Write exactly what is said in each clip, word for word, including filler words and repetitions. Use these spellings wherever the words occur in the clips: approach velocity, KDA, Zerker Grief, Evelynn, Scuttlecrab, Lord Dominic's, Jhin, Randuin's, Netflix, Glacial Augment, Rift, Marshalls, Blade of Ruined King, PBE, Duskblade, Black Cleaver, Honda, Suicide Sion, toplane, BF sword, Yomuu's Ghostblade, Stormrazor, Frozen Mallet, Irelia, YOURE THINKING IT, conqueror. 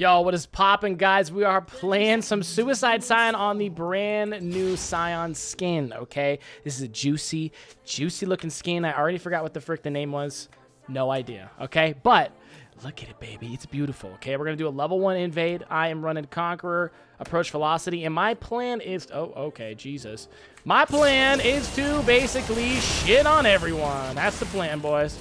Yo, what is poppin', guys? We are playing some Suicide Sion on the brand new Sion skin, okay? This is a juicy, juicy looking skin. I already forgot what the frick the name was. No idea, okay? But look at it, baby. It's beautiful, okay? We're gonna do a level one invade. I am running Conqueror, approach velocity, and my plan is... Oh, okay, Jesus. My plan is to basically shit on everyone. That's the plan, boys.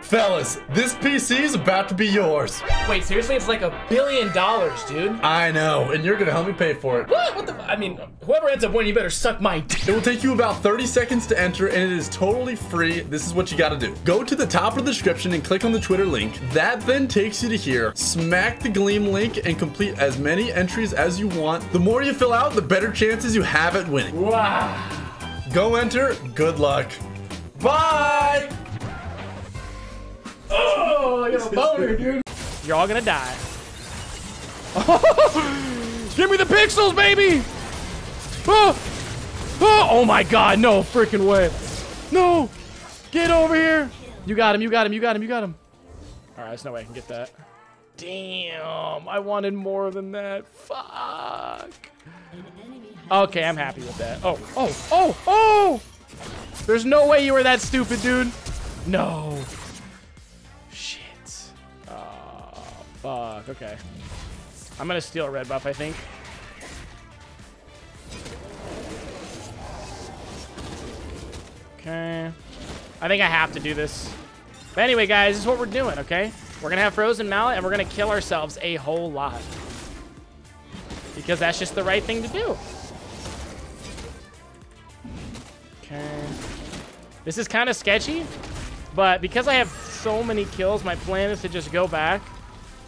Fellas, this P C is about to be yours. Wait, seriously? It's like a billion dollars, dude. I know, and you're gonna help me pay for it. What? What the? I mean, whoever ends up winning, you better suck my dick. It will take you about thirty seconds to enter, and it is totally free. This is what you gotta do. Go to the top of the description and click on the Twitter link. That then takes you to here. Smack the Gleam link and complete as many entries as you want. The more you fill out, the better chances you have at winning. Wow. Go enter. Good luck. Bye! Oh, I got a boner, dude. You're all gonna die. Give me the pixels, baby! Oh, oh, oh my god, no freaking way. No! Get over here! You got him, you got him, you got him, you got him. Alright, there's no way I can get that. Damn, I wanted more than that. Fuck. Okay, I'm happy with that. Oh, oh, oh, oh! There's no way you were that stupid, dude. No. Fuck, okay. I'm gonna steal a red buff, I think. Okay. I think I have to do this. But anyway, guys, this is what we're doing, okay? We're gonna have Frozen Mallet, and we're gonna kill ourselves a whole lot. Because that's just the right thing to do. Okay. This is kind of sketchy, but because I have so many kills, my plan is to just go back.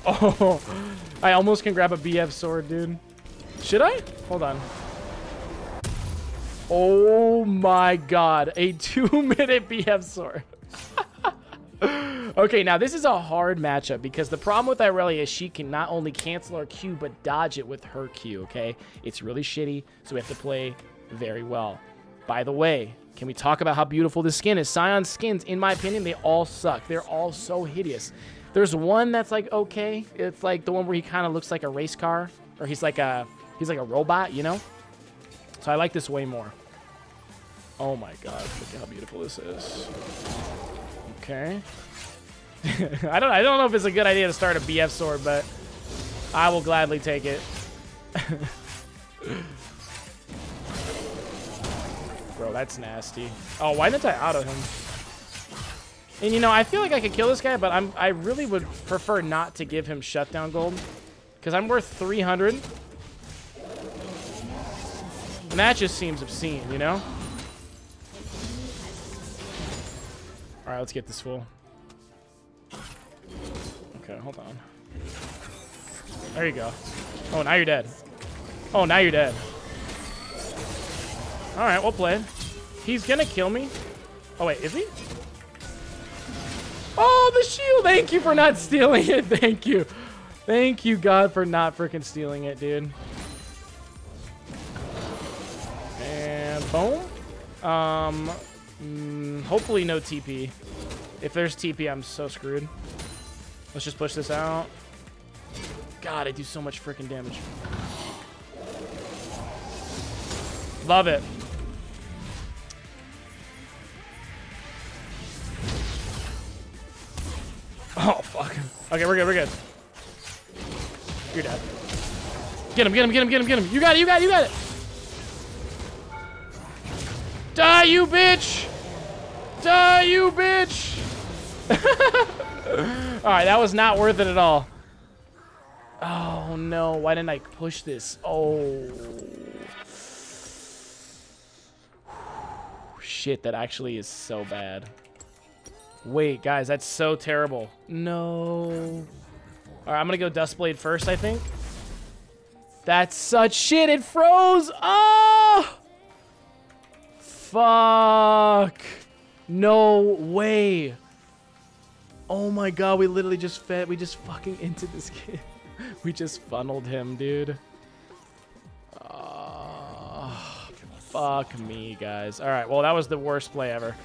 Oh, I almost can grab a B F sword, dude. Should I? Hold on. Oh my god, a two-minute B F sword. Okay, now this is a hard matchup because the problem with Irelia is she can not only cancel her Q, but dodge it with her Q, okay? It's really shitty, so we have to play very well. By the way, can we talk about how beautiful this skin is? Sion skins, in my opinion, they all suck. They're all so hideous. There's one that's like okay. It's like the one where he kind of looks like a race car, or he's like a he's like a robot, you know. So I like this way more. Oh my god! Look at how beautiful this is. Okay. I don't I don't know if it's a good idea to start a B F sword, but I will gladly take it. Bro, that's nasty. Oh, why didn't I auto him? And, you know, I feel like I could kill this guy, but I'm, I really would prefer not to give him shutdown gold. Because I'm worth three hundred. And that just seems obscene, you know? Alright, let's get this fool. Okay, hold on. There you go. Oh, now you're dead. Oh, now you're dead. Alright, well played. He's gonna kill me. Oh, wait, is he? Oh, the shield! Thank you for not stealing it. Thank you. Thank you, God, for not freaking stealing it, dude. And boom. Um, mm, hopefully no T P. If there's T P, I'm so screwed. Let's just push this out. God, I do so much freaking damage. Love it. Oh, fuck. Okay, we're good, we're good. You're dead. Get him, get him, get him, get him, get him. You got it, you got it, you got it. Die, you bitch. Die, you bitch. All right, that was not worth it at all. Oh, no. Why didn't I push this? Oh. Shit, that actually is so bad. Wait, guys, that's so terrible. No. All right, I'm going to go Duskblade first, I think. That's such shit. It froze. Oh! Fuck. No way. Oh, my God. We literally just fed. We just fucking into this kid. We just funneled him, dude. Oh, fuck me, guys. All right, well, that was the worst play ever.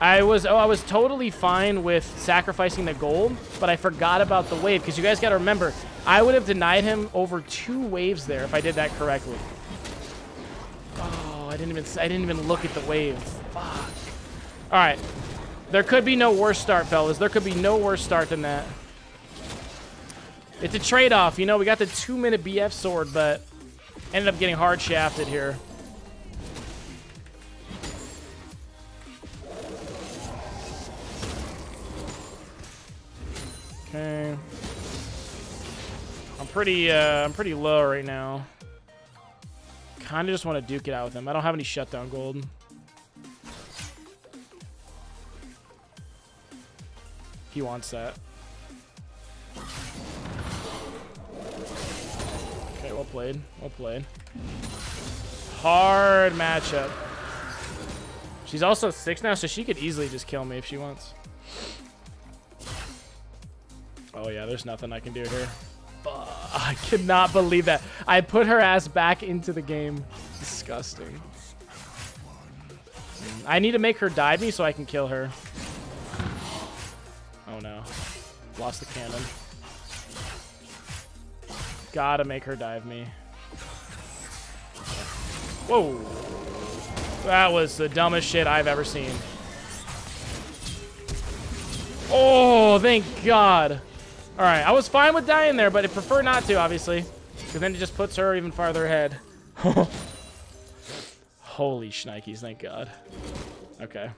I was oh I was totally fine with sacrificing the gold, but I forgot about the wave because you guys got to remember I would have denied him over two waves there if I did that correctly. Oh, I didn't even I didn't even look at the waves. Fuck. All right. There could be no worse start, fellas. There could be no worse start than that. It's a trade-off. You know, we got the two-minute B F sword, but ended up getting hard shafted here. Okay. I'm pretty, uh, I'm pretty low right now. Kind of just want to duke it out with him. I don't have any shutdown gold. He wants that. Okay, well played. Well played. Hard matchup. She's also six now, so she could easily just kill me if she wants. Oh, yeah, there's nothing I can do here. Fuck, I cannot believe that. I put her ass back into the game. Disgusting. I need to make her dive me so I can kill her. Oh, no. Lost the cannon. Gotta make her dive me. Whoa. That was the dumbest shit I've ever seen. Oh, thank God. All right, I was fine with dying there, but I prefer not to, obviously, because then it just puts her even farther ahead. Holy shnikes, thank God. Okay.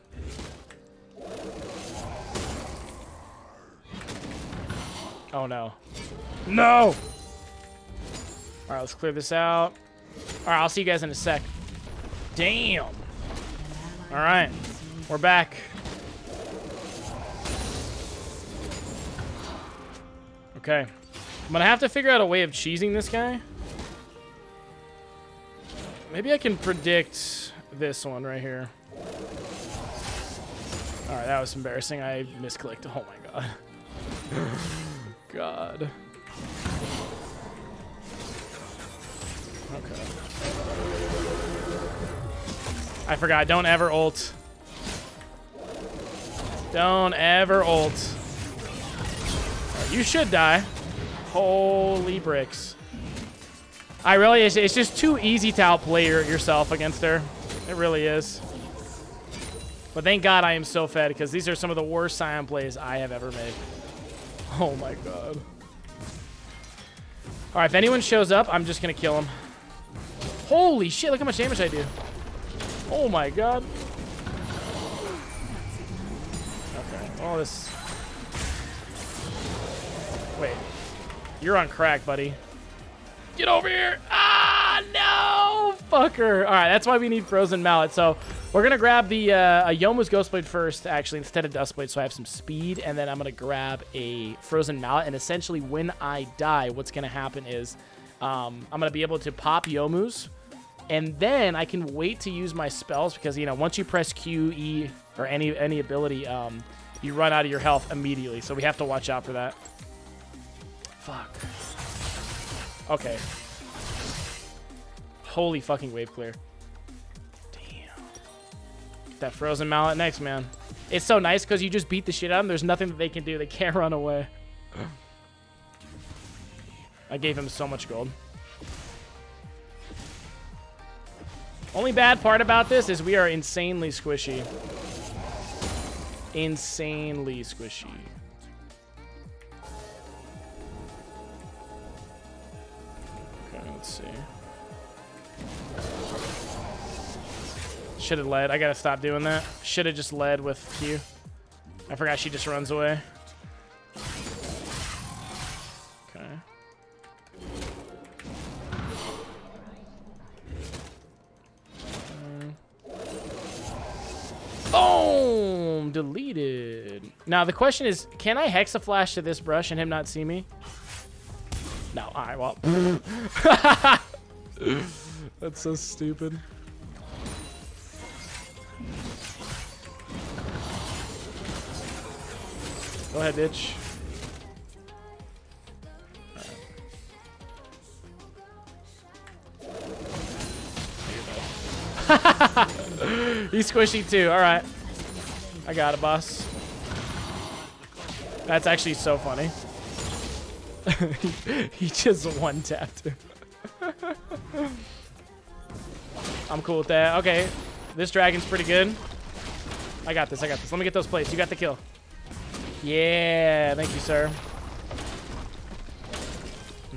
Oh, no. No! All right, let's clear this out. All right, I'll see you guys in a sec. Damn. All right, we're back. Okay, I'm gonna have to figure out a way of cheesing this guy. Maybe I can predict this one right here. All right, that was embarrassing. I misclicked. Oh my God. God. Okay. I forgot. Don't ever ult. Don't ever ult. You should die. Holy bricks. I really, it's, it's just too easy to outplay yourself against her. It really is. But thank God I am so fed, because these are some of the worst Scion plays I have ever made. Oh my God. All right, if anyone shows up, I'm just going to kill him. Holy shit, look how much damage I do. Oh my God. Okay, all this... Wait, you're on crack, buddy. Get over here. Ah, no, fucker. All right, that's why we need Frozen Mallet. So we're going to grab the uh, a Yomuu's Ghostblade first, actually, instead of Duskblade, so I have some speed, and then I'm going to grab a Frozen Mallet, and essentially when I die, what's going to happen is um, I'm going to be able to pop Yomuu's, and then I can wait to use my spells because, you know, once you press Q, E, or any, any ability, um, you run out of your health immediately, so we have to watch out for that. Fuck. Okay. Holy fucking wave clear. Damn. Get that Frozen Mallet next, man. It's so nice because you just beat the shit out of them. There's nothing that they can do. They can't run away. I gave him so much gold. Only bad part about this is we are insanely squishy. Insanely squishy. Let's see. Should have led. I gotta stop doing that. Should have just led with Q. I forgot she just runs away. Okay. Okay. Boom! Deleted. Now the question is, can I Hexa Flash to this brush and him not see me? No, all right, well. That's so stupid. Go ahead, bitch. Right. He's squishy too, all right. I got it, boss. That's actually so funny. He just one-tapped him. I'm cool with that. Okay. This dragon's pretty good. I got this. I got this. Let me get those plates. You got the kill. Yeah. Thank you, sir. Hmm.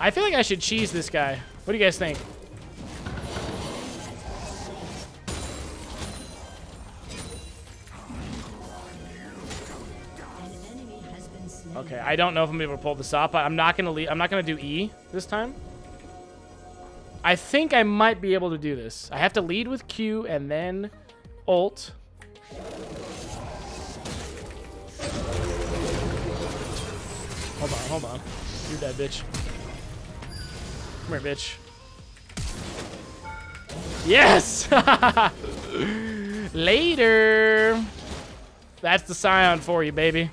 I feel like I should cheese this guy. What do you guys think? Okay, I don't know if I'm able to pull this off, but I'm not gonna leave. I'm not gonna do E this time. I think I might be able to do this. I have to lead with Q and then ult. Hold on, hold on. You're dead, bitch. Come here, bitch. Yes! Later. That's the Scion for you, baby.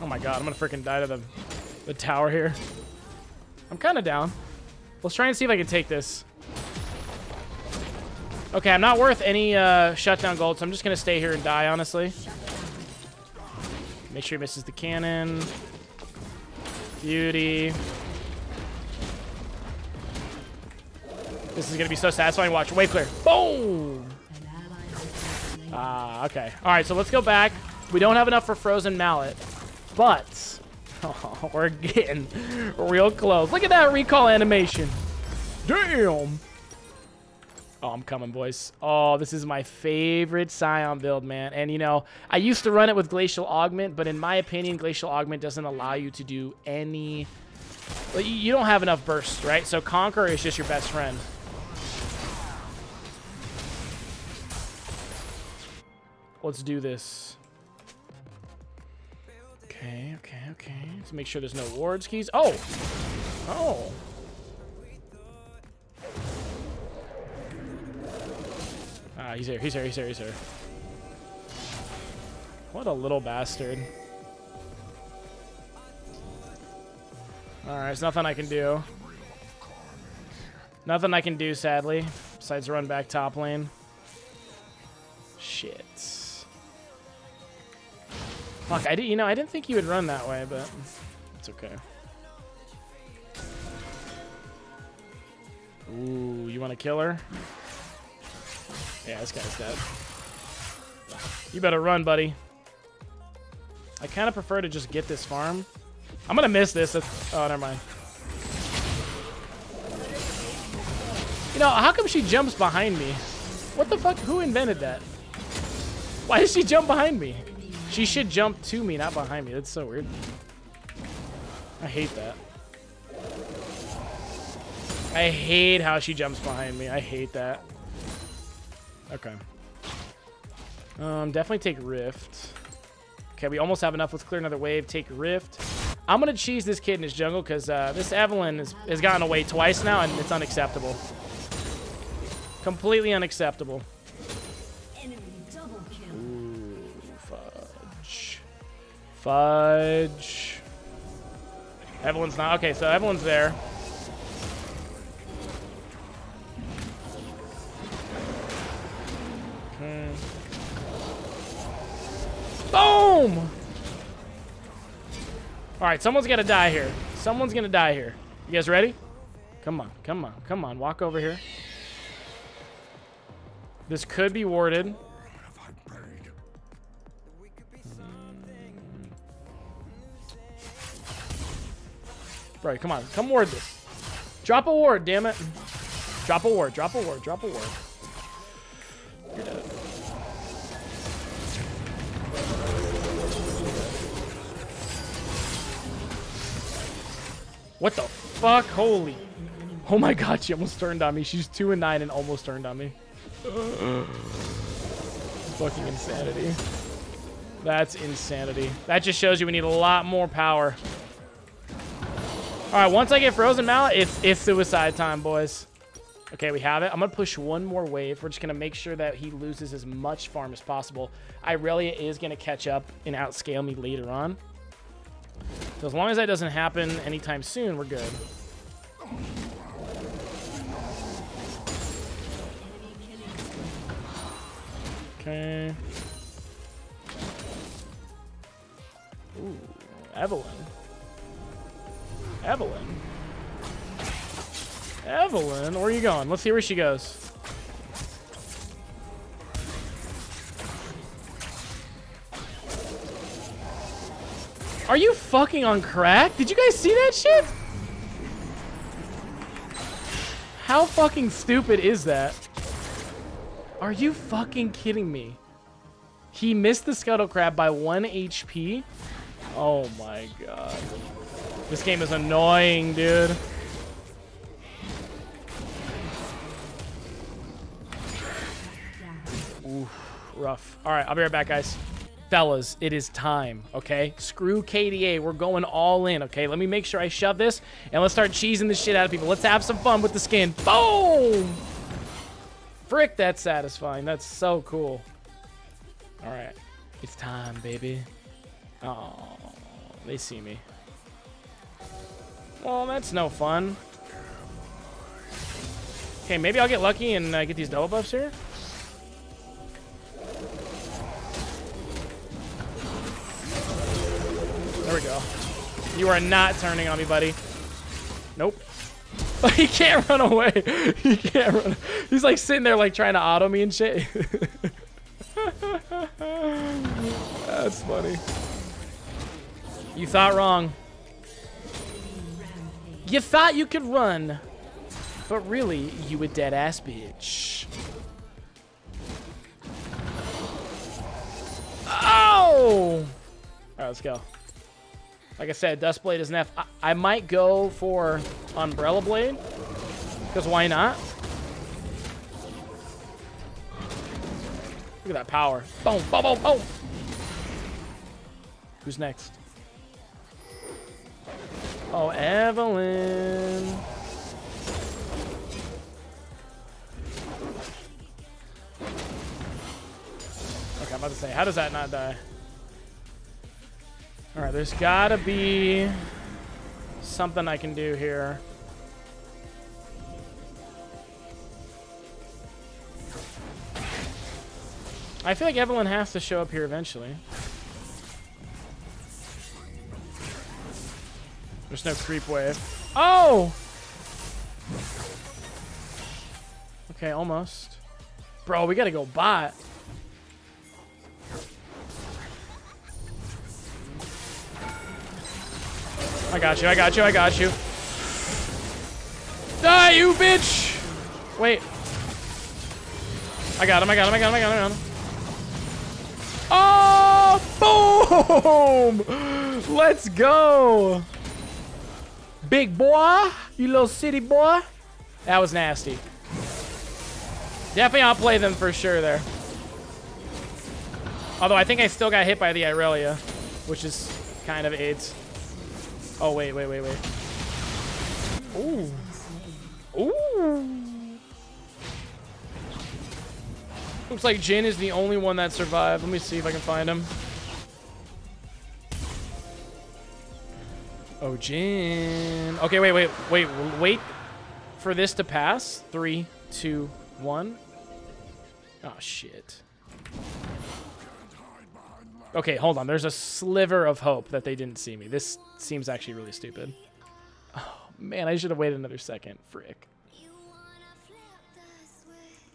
Oh my god, I'm gonna freaking die to the, the tower here. I'm kind of down. Let's try and see if I can take this. Okay, I'm not worth any uh, shutdown gold, so I'm just gonna stay here and die, honestly. Make sure he misses the cannon. Beauty. This is gonna be so satisfying. Watch, wave clear. Boom! Ah, okay. Alright, so let's go back. We don't have enough for Frozen Mallet. But, oh, we're getting real close. Look at that recall animation. Damn. Oh, I'm coming, boys. Oh, this is my favorite Scion build, man. And, you know, I used to run it with Glacial Augment, but in my opinion, Glacial Augment doesn't allow you to do any... You don't have enough bursts, right? So Conqueror is just your best friend. Let's do this. Okay, okay, okay. Let's make sure there's no wards keys. Oh! Oh! Ah, he's here, he's here, he's here, he's here. What a little bastard. Alright, there's nothing I can do. Nothing I can do, sadly. Besides run back top lane. Shit. Fuck, I did, you know, I didn't think you would run that way, but it's okay. Ooh, you want to kill her? Yeah, this guy's dead. You better run, buddy. I kind of prefer to just get this farm. I'm going to miss this. That's, oh, never mind. You know, how come she jumps behind me? What the fuck? Who invented that? Why does she jump behind me? She should jump to me, not behind me. That's so weird. I hate that. I hate how she jumps behind me. I hate that. Okay. Um, definitely take Rift. Okay, we almost have enough. Let's clear another wave. Take Rift. I'm going to cheese this kid in his jungle because uh, this Evelynn is, has gotten away twice now, and it's unacceptable. Completely unacceptable. Fudge. Evelyn's not. Okay, so Evelyn's there. Okay. Boom! All right, someone's got to die here. Someone's going to die here. You guys ready? Come on, come on, come on. Walk over here. This could be warded. Bro, come on. Come ward this. Drop a ward, damn it. Drop a ward. Drop a ward. Drop a ward. You're dead. What the fuck? Holy. Oh my god, she almost turned on me. She's two and nine and almost turned on me. Fucking insanity. That's insanity. That just shows you we need a lot more power. All right, once I get Frozen Mallet, it's, it's suicide time, boys. Okay, we have it. I'm going to push one more wave. We're just going to make sure that he loses as much farm as possible. Irelia is going to catch up and outscale me later on. So as long as that doesn't happen anytime soon, we're good. Okay. Ooh, Evelynn. Evelynn? Evelynn, where are you going? Let's see where she goes. Are you fucking on crack? Did you guys see that shit? How fucking stupid is that? Are you fucking kidding me? He missed the Scuttlecrab by one H P? Oh my god. This game is annoying, dude. Oof, rough. All right, I'll be right back, guys. Fellas, it is time, okay? Screw K D A. We're going all in, okay? Let me make sure I shove this, and let's start cheesing the shit out of people. Let's have some fun with the skin. Boom! Frick, that's satisfying. That's so cool. All right. It's time, baby. Oh, they see me. Well, that's no fun. Okay, maybe I'll get lucky and uh, get these double buffs here. There we go. You are not turning on me, buddy. Nope. He can't run away. He can't run. He's like sitting there like trying to auto me and shit. That's funny. You thought wrong. You thought you could run, but really, you a dead ass bitch. Oh! Alright, let's go. Like I said, Duskblade is an F. I, I might go for Umbrella Blade, because why not? Look at that power. Boom, boom, boom, boom. Who's next? Oh, Evelynn. Okay, I'm about to say, how does that not die? All right, there's gotta be something I can do here. I feel like Evelynn has to show up here eventually. There's no creep wave. Oh! Okay, almost. Bro, we gotta go bot. I got you, I got you, I got you. Die, you bitch! Wait. I got him, I got him, I got him, I got him, I got him. Oh, boom! Let's go! Big boy, you little city boy. That was nasty. Definitely outplay them for sure there. Although I think I still got hit by the Irelia, which is kind of AIDS. Oh, wait, wait, wait, wait. Ooh. Ooh. Looks like Jhin is the only one that survived. Let me see if I can find him. Oh, Jhin. Okay, wait, wait, wait, wait for this to pass. Three, two, one. Oh, shit. Okay, hold on. There's a sliver of hope that they didn't see me. This seems actually really stupid. Oh, man, I should have waited another second. Frick.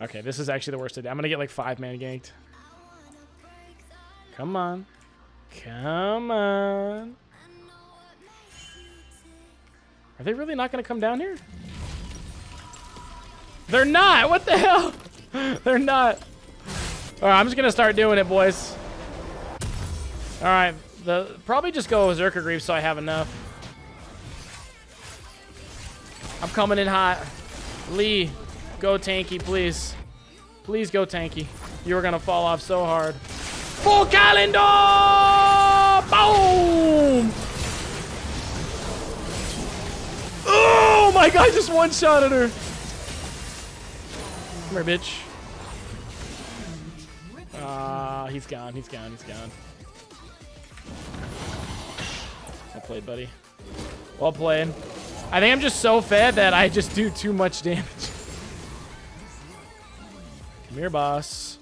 Okay, this is actually the worst today. I'm going to get like five-man ganked. Come on. Come on. Are they really not going to come down here? They're not. What the hell? They're not. All right, I'm just going to start doing it, boys. All right, the probably just go with Zerker Grief so I have enough. I'm coming in hot. Lee, go tanky, please. Please go tanky. You were gonna fall off so hard. Full calendar! Boom! Oh my god! I just one-shotted her. Come here, bitch. Ah, uh, he's gone. He's gone. He's gone. Well played, buddy. Well played. I think I'm just so fed that I just do too much damage. Come here, boss.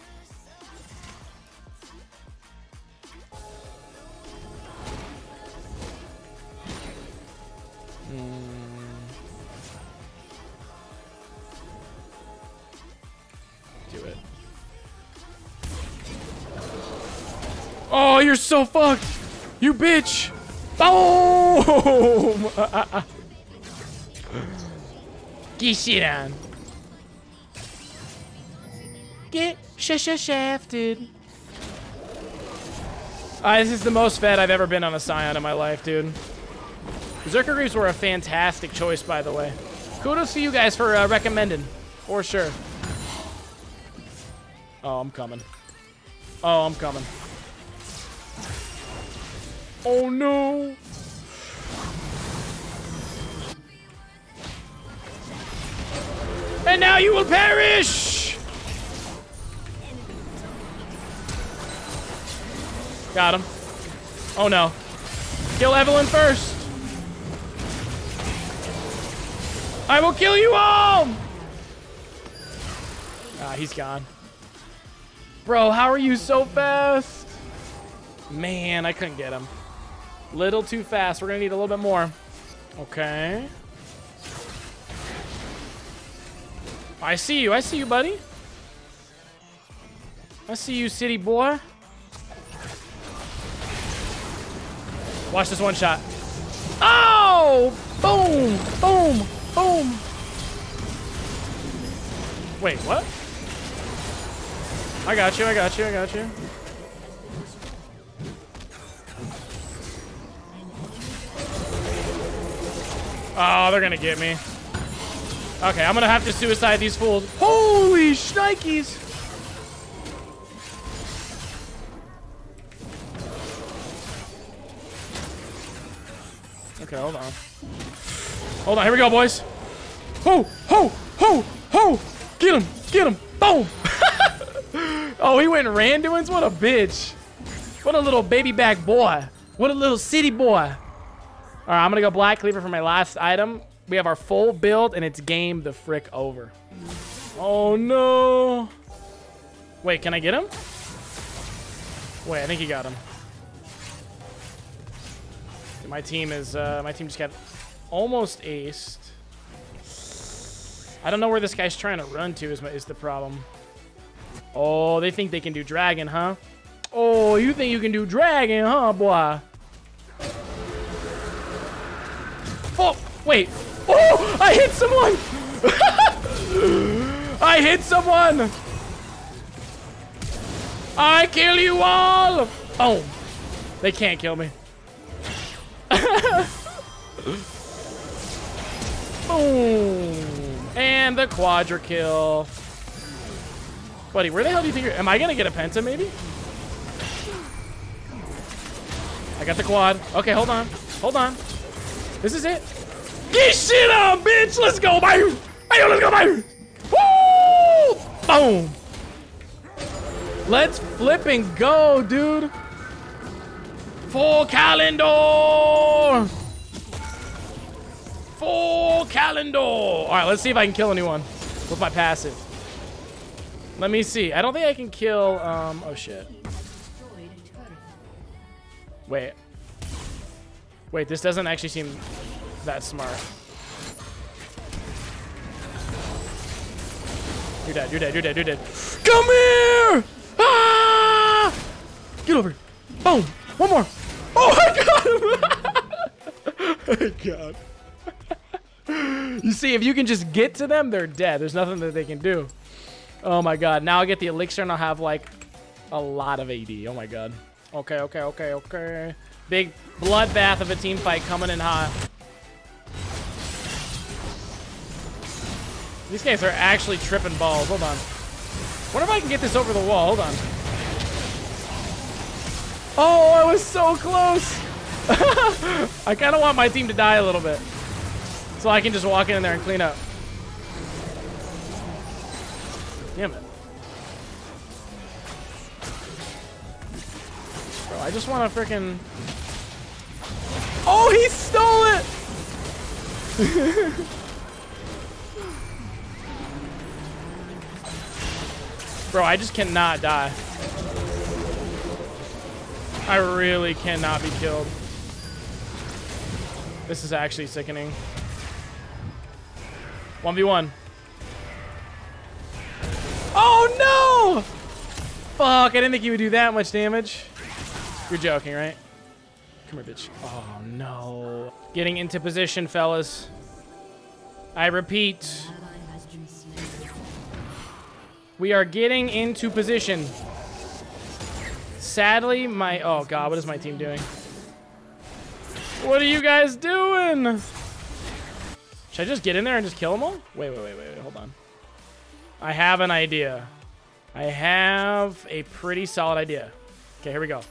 Oh, you're so fucked. You bitch. Oh! Get shit on. Get sh-sh-shafted. Uh, this is the most fed I've ever been on a Scion in my life, dude. Zerker Greaves were a fantastic choice, by the way. Kudos to you guys for uh, recommending, for sure. Oh, I'm coming. Oh, I'm coming. Oh, no. And now you will perish! Got him. Oh, no. Kill Evelynn first. I will kill you all! Ah, he's gone. Bro, how are you so fast? Man, I couldn't get him. Little too fast. We're gonna need a little bit more. Okay. I see you. I see you, buddy. I see you, city boy. Watch this one shot. Oh! Boom! Boom! Boom! Wait, what? I got you, I got you, I got you. Oh, they're gonna get me. Okay, I'm gonna have to suicide these fools. Holy shnikes! Okay, hold on. Hold on, here we go, boys. Ho, ho, ho, ho! Get him, get him, boom! Oh, he went Randuin's? What a bitch. What a little baby back boy. What a little city boy. Alright, I'm gonna go Black Cleaver for my last item. We have our full build, and it's game the frick over. Oh, no. Wait, can I get him? Wait, I think he got him. My team is, uh, my team just got almost aced. I don't know where this guy's trying to run to is, my, is the problem. Oh, they think they can do dragon, huh? Oh, you think you can do dragon, huh, boy? Oh, wait. Oh, I hit someone. I hit someone. I kill you all. Oh, they can't kill me. Boom. And the quadra kill. Buddy, where the hell do you think you're... Am I going to get a penta, maybe? I got the quad. Okay, hold on. Hold on. This is it. Get shit on, bitch! Let's go, baby! Hey, let's go, baby! Woo! Boom! Let's flip and go, dude! Full calendar! Full calendar! Alright, let's see if I can kill anyone with my passive. Let me see. I don't think I can kill, um, oh shit. Wait. Wait, this doesn't actually seem that smart. You're dead, you're dead, you're dead, you're dead. Come here! Ah! Get over here. Boom! One more! Oh, I got him! I got him. You see, if you can just get to them, they're dead. There's nothing that they can do. Oh my god, now I'll get the elixir and I'll have like a lot of A D. Oh my god. Okay, okay, okay, okay. Big bloodbath of a team fight coming in hot. These guys are actually tripping balls. Hold on. Wonder if I can get this over the wall. Hold on. Oh, I was so close. I kind of want my team to die a little bit. So I can just walk in there and clean up. Damn it. Bro, I just want to freaking... Oh, he stole it! Bro, I just cannot die. I really cannot be killed. This is actually sickening. one v one. Oh, no! Fuck, I didn't think he would do that much damage. You're joking, right? Come here, bitch. Oh, no. Getting into position, fellas. I repeat. We are getting into position. Sadly, my... Oh, God, what is my team doing? What are you guys doing? Should I just get in there and just kill them all? Wait, wait, wait, wait, wait. Hold on. I have an idea. I have a pretty solid idea. Okay, here we go.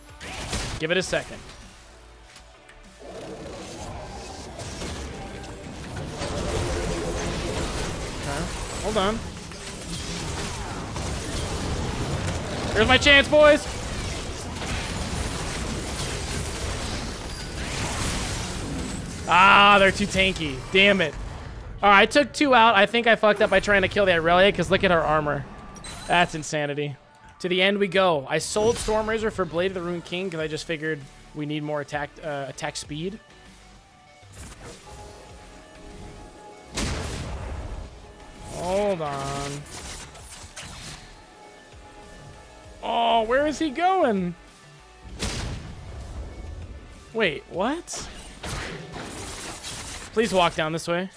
Give it a second. Okay, hold on. Here's my chance, boys. Ah, they're too tanky. Damn it. All right, I took two out. I think I fucked up by trying to kill the Irelia because look at her armor. That's insanity. To the end we go. I sold Stormrazor for Blade of the Ruined King because I just figured we need more attack uh, attack speed. Hold on. Oh, where is he going? Wait, what? Please walk down this way.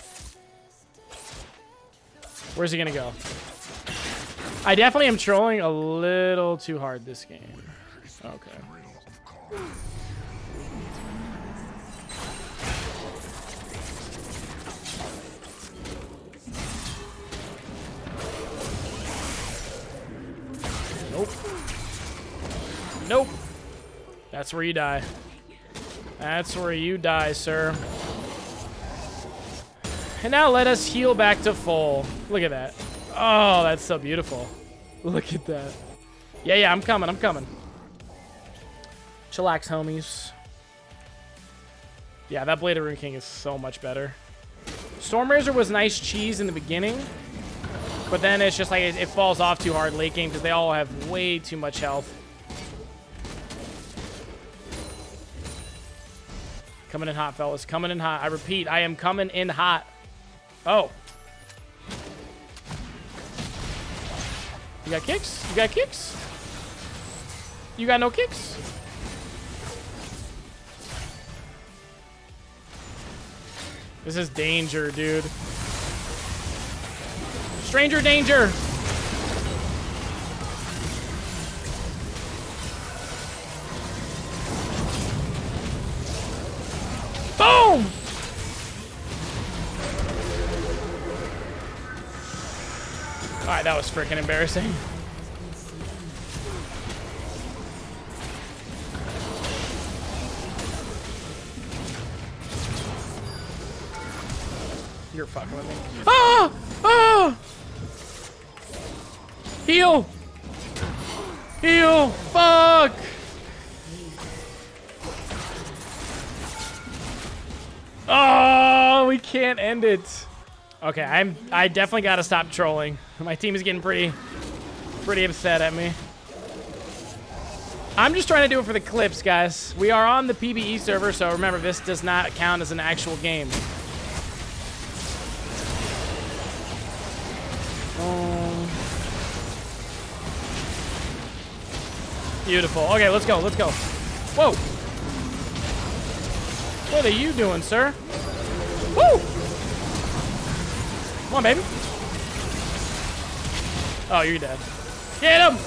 Where's he gonna go? I definitely am trolling a little too hard this game. Okay. Nope. Nope. That's where you die. That's where you die, sir. And now let us heal back to full. Look at that. Oh, that's so beautiful. Look at that. Yeah, yeah, I'm coming. I'm coming. Chillax, homies. Yeah, that Blade of Ruined King is so much better. Stormrazor was nice cheese in the beginning, but then it's just like it, it falls off too hard late game because they all have way too much health. Coming in hot, fellas. Coming in hot. I repeat, I am coming in hot. Oh. You got kicks? You got kicks? You got no kicks? This is danger, dude. Stranger danger! Boom! All right, that was freaking embarrassing. You're fucking with me. Ah! Ah! Heal! Heal! Fuck! Oh, we can't end it. Okay, I'm I definitely gotta stop trolling. My team is getting pretty pretty upset at me. I'm just trying to do it for the clips, guys. We are on the P B E server, so remember this does not count as an actual game. Um, beautiful. Okay, let's go, let's go. Whoa! What are you doing, sir? Woo! Come on, baby. Oh, you're dead. Get him!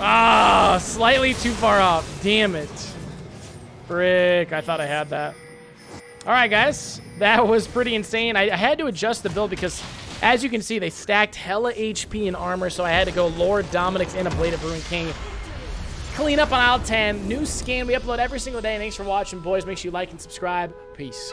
Ah, slightly too far off. Damn it. Frick, I thought I had that. All right, guys. That was pretty insane. I, I had to adjust the build because, as you can see, they stacked hella H P and armor, so I had to go Lord Dominic's and a Blade of Ruined King. Clean up on aisle ten. New scan we upload every single day. Thanks for watching, boys. Make sure you like and subscribe. Peace.